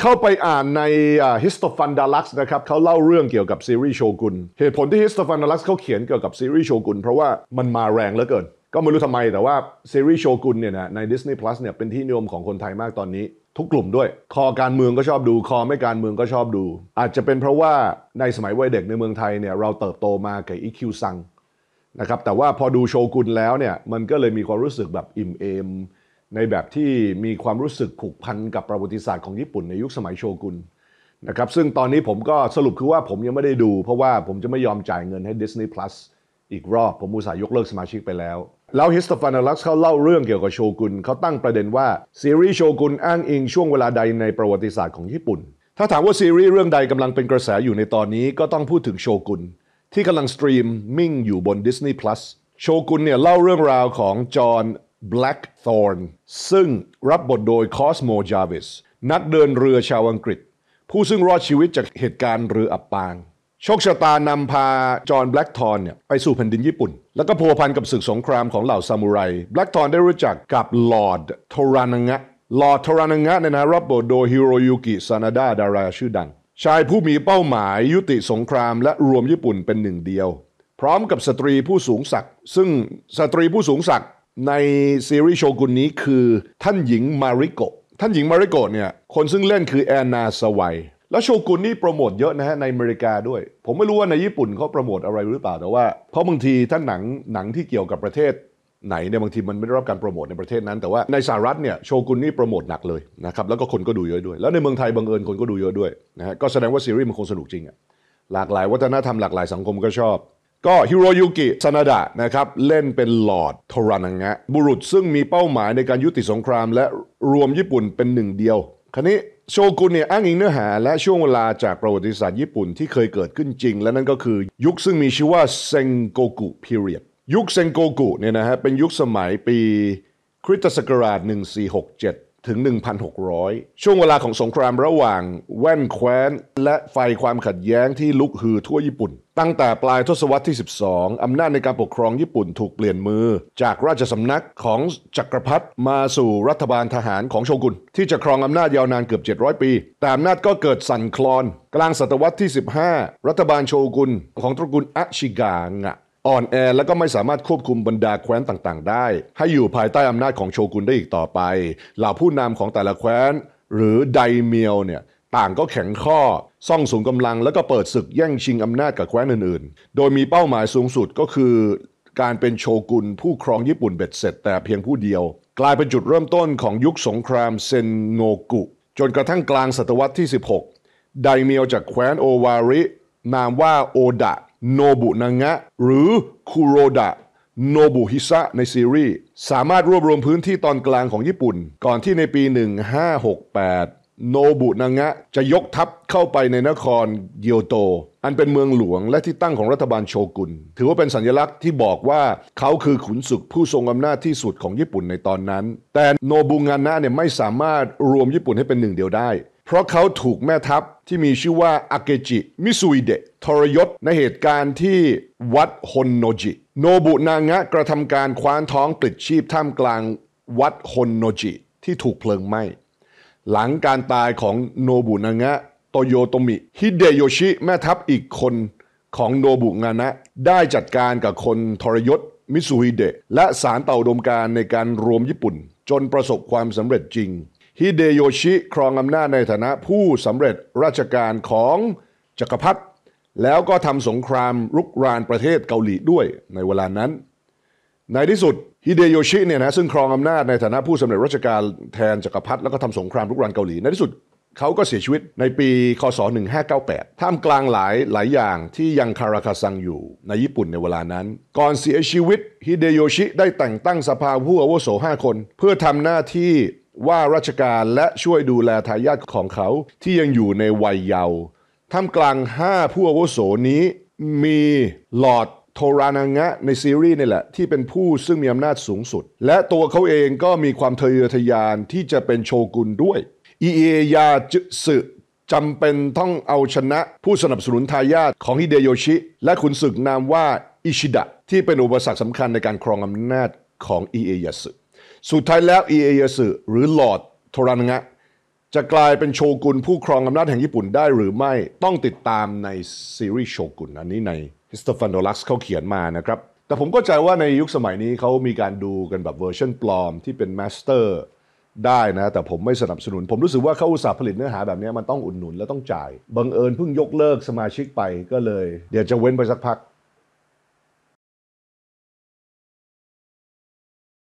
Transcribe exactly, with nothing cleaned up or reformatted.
เข้าไปอ่านในฮิสโตฟันดาลักซ์นะครับเขาเล่าเรื่องเกี่ยวกับซีรีส์โชกุนเหตุผลที่ฮิสโตฟันดาลักซ์เขาเขียนเกี่ยวกับซีรีส์โชกุนเพราะว่ามันมาแรงเหลือเกินก็ไม่รู้ทำไมแต่ว่าซีรีส์โชกุนเนี่ยนะใน Disney Plus เนี่ยเป็นที่นิยมของคนไทยมากตอนนี้ทุกกลุ่มด้วยคอการเมืองก็ชอบดูคอไม่การเมืองก็ชอบดูอาจจะเป็นเพราะว่าในสมัยวัยเด็กในเมืองไทยเนี่ยเราเติบโตมากับอีคิวซังนะครับแต่ว่าพอดูโชกุนแล้วเนี่ยมันก็เลยมีความรู้สึกแบบอิ่มเอมในแบบที่มีความรู้สึกผูกพันกับประวัติศาสตร์ของญี่ปุ่นในยุคสมัยโชกุนนะครับซึ่งตอนนี้ผมก็สรุปคือว่าผมยังไม่ได้ดูเพราะว่าผมจะไม่ยอมจ่ายเงินให้ Disney Plus อีกรอบผมอุตส่าห์ยกเลิกสมาชิกไปแล้วแล้วฮิสโตฟันดาลักซ์เขาเล่าเรื่องเกี่ยวกับโชกุนเขาตั้งประเด็นว่าซีรีส์โชกุนอ้างอิงช่วงเวลาใดในประวัติศาสตร์ของญี่ปุ่นถ้าถามว่าซีรีส์เรื่องใดกำลังเป็นกระแสอยู่ในตอนนี้ก็ต้องพูดถึงโชกุนที่กำลังสตรีมมิ่งอยู่บน Disney Plus โชกุนเนี่ยเล่าเรื่องราวของจอห์นแบล็กธอร์นซึ่งรับบทโดยคอสโมจาวิสนักเดินเรือชาวอังกฤษผู้ซึ่งรอดชีวิตจากเหตุการณ์เรืออับปางโชคชะตานำพาจอห์นแบล็กธอร์นเนี่ยไปสู่แผ่นดินญี่ปุ่นแล้วก็พัวพันกับศึกสงครามของเหล่าซามูไรแบล็กธอร์นได้รู้จักกับลอร์ดโทรานังะลอร์ดโทรานังะเนี่ยนะรับบทโดยฮิโรยุกิซานาดะดาราชื่อดังชายผู้มีเป้าหมายยุติสงครามและรวมญี่ปุ่นเป็นหนึ่งเดียวพร้อมกับสตรีผู้สูงศักดิ์ซึ่งสตรีผู้สูงศักดิ์ในซีรีส์โชกุนนี้คือท่านหญิงมาริโกะท่านหญิงมาริโกะเนี่ยคนซึ่งเล่นคือแอนนาสไวแล้วโชกุนนี่โปรโมทเยอะนะฮะในอเมริกาด้วยผมไม่รู้ว่าในญี่ปุ่นเขาโปรโมทอะไรหรือเปล่าแต่ว่าเพราะบางทีถ้าหนังหนังที่เกี่ยวกับประเทศไหนเนี่ยบางทีมันไม่ได้รับการโปรโมทในประเทศนั้นแต่ว่าในสหรัฐเนี่ยโชกุนนี่โปรโมทหนักเลยนะครับแล้วก็คนก็ดูเยอะด้วยแล้วในเมืองไทยบังเอิญคนก็ดูเยอะด้วยนะฮะก็แสดงว่าซีรีส์มันคงสนุกจริงอะหลากหลายวัฒนธรรมหลากหลายสังคมก็ชอบก็ฮิโรยุกิซานาดะนะครับเล่นเป็นลอร์ดโทรานังะบุรุษซึ่งมีเป้าหมายในการยุติสงครามและรวมญี่ปุ่นเป็นหนึ่งเดียวคราวนี้โชกุนเนี่ยอ้างอิงเนื้อหาและช่วงเวลาจากประวัติศาสตร์ญี่ปุ่นที่เคยเกิดขึ้นจริงและนั่นก็คือยุคซึ่งมีชื่อว่าเซ็งโกกุพีเรียดยุคเซ็งโกกุเนี่ยนะฮะเป็นยุคสมัยปีคริสตศักราชหนึ่งพันสี่ร้อยหกสิบเจ็ดถึง หนึ่งพันหกร้อย ช่วงเวลาของสงครามระหว่างแว่นแคว้นและไฟความขัดแย้งที่ลุกฮือทั่วญี่ปุ่นตั้งแต่ปลายทศวรรษที่สิบสองอำนาจในการปกครองญี่ปุ่นถูกเปลี่ยนมือจากราชสำนักของจักรพรรดิมาสู่รัฐบาลทหารของโชกุนที่จะครองอำนาจยาวนานเกือบเจ็ดร้อยปีแต่อำนาจก็เกิดสั่นคลอนกลางศตวรรษที่สิบห้ารัฐบาลโชกุนของตระกูลอาชิกางะอ่อนแอและก็ไม่สามารถควบคุมบรรดาแคว้นต่างๆได้ให้อยู่ภายใต้อำนาจของโชกุนได้อีกต่อไปเหล่าผู้นำของแต่ละแคว้นหรือไดเมียวเนี่ยต่างก็แข็งข้อซ่องสุมกำลังแล้วก็เปิดศึกแย่งชิงอำนาจกับแคว้นอื่นๆโดยมีเป้าหมายสูงสุดก็คือการเป็นโชกุนผู้ครองญี่ปุ่นเบ็ดเสร็จแต่เพียงผู้เดียวกลายเป็นจุดเริ่มต้นของยุคสงครามเซ็นโงกุจนกระทั่งกลางศตวรรษที่สิบหกไดเมียวจากแคว้นโอวารินามว่าโอดะโนบุนางะหรือคุโรดะโนบุฮิซะในซีรีส์สามารถรวบรวมพื้นที่ตอนกลางของญี่ปุ่นก่อนที่ในปีหนึ่งพันห้าร้อยหกสิบแปดโนบุนางะจะยกทัพเข้าไปในนครเกียวโตอันเป็นเมืองหลวงและที่ตั้งของรัฐบาลโชกุนถือว่าเป็นสัญลักษณ์ที่บอกว่าเขาคือขุนศึกผู้ทรงอำนาจที่สุดของญี่ปุ่นในตอนนั้นแต่โนบุงานะเนี่ยไม่สามารถรวมญี่ปุ่นให้เป็นหนึ่งเดียวได้เพราะเขาถูกแม่ทัพที่มีชื่อว่าอาเกจิมิซุยเดะทรยศในเหตุการณ์ที่วัดฮอนโนจิโนบุนางะกระทำการคว้านท้องปลิดชีพท่ามกลางวัดฮอนโนจิที่ถูกเพลิงไหม้หลังการตายของโนบุนางะโตโยโตมิฮิเดโยชิแม่ทัพอีกคนของโนบุงานะได้จัดการกับคนทรยศมิซุฮิเดะและสารเต่าดมการในการรวมญี่ปุ่นจนประสบความสำเร็จจริงฮิเดโยชิครองอำนาจในฐานะผู้สำเร็จราชการของจักรพรรดิแล้วก็ทำสงครามรุกรานประเทศเกาหลีด้วยในเวลานั้นในที่สุดฮิเดโยชิเนี่ยนะซึ่งครองอำนาจในฐานะผู้สำเร็จราชการแทนจักรพรรดิแล้วก็ทำสงครามรุกรานเกาหลีในที่สุดเขาก็เสียชีวิตในปีคศหนึ่งพันห้าร้อยเก้าสิบแปดท่ามกลางหลายหลายอย่างที่ยังคาราคาซังอยู่ในญี่ปุ่นในเวลานั้นก่อนเสียชีวิตฮิเดโยชิได้แต่งตั้งสภาผู้อาวุโสห้าคนเพื่อทำหน้าที่ว่าราชการและช่วยดูแลทายาทของเขาที่ยังอยู่ในวัยเยาว์ท่ามกลางห้าผู้อาวุโสนี้มีลอร์ดโทรานางะในซีรีส์นี่แหละที่เป็นผู้ซึ่งมีอำนาจสูงสุดและตัวเขาเองก็มีความทะเยอทะยานที่จะเป็นโชกุนด้วยอิเอยะจึสึจำเป็นต้องเอาชนะผู้สนับสนุนทายาทของฮิเดโยชิและขุนศึกนามว่าอิชิดะที่เป็นอุปสรรคสำคัญในการครองอำนาจของอิเอยะสึสุดท้ายแล้วอิเอยะสึหรือลอร์ดโทรานางะ จะกลายเป็นโชกุนผู้ครองอำนาจแห่งญี่ปุ่นได้หรือไม่ต้องติดตามในซีรีส์โชกุนอันนี้ในฮิสโตฟันโดลักซ์เขาเขียนมานะครับแต่ผมก็ใจว่าในยุคสมัยนี้เขามีการดูกันแบบเวอร์ชันปลอมที่เป็นมาสเตอร์ได้นะแต่ผมไม่สนับสนุนผมรู้สึกว่าเขาอุตสาห์ผลิตเนื้อหาแบบนี้มันต้องอุดหนุนและต้องจ่ายบังเอิญเพิ่งยกเลิกสมาชิกไปก็เลยเดี๋ยวจะเว้นไปสักพัก